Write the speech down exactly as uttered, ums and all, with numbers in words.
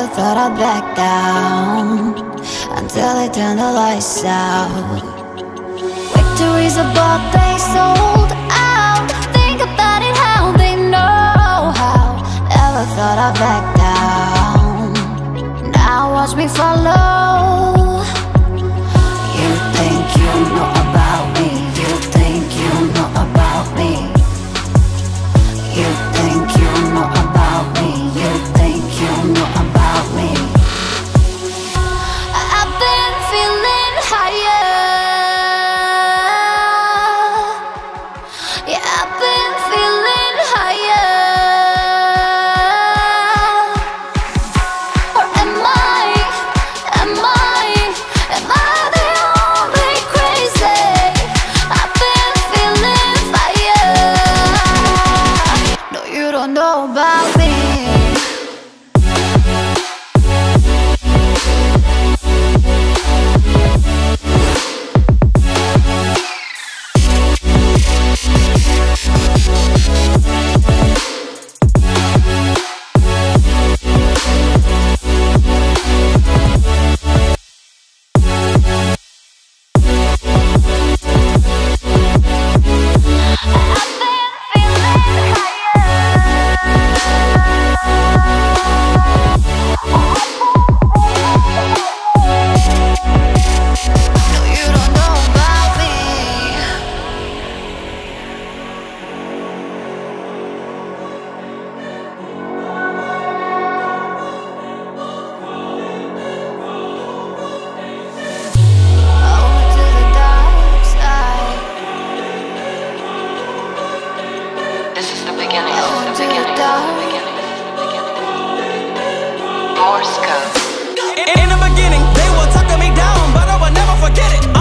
never thought I'd back down until I turned the lights out. Victory's a ball they sold out. Think about it, how they know how. Never thought I'd back down. Now watch me follow. You think you know about me. You think you know about me. You think you know about me. You think you know about me. I've been feeling higher. Yeah, I've been feeling higher. Or am I, am I, am I the only crazy? I've been feeling fire. No, you don't know about me. In the beginning, they will talk to me down, but I will never forget it.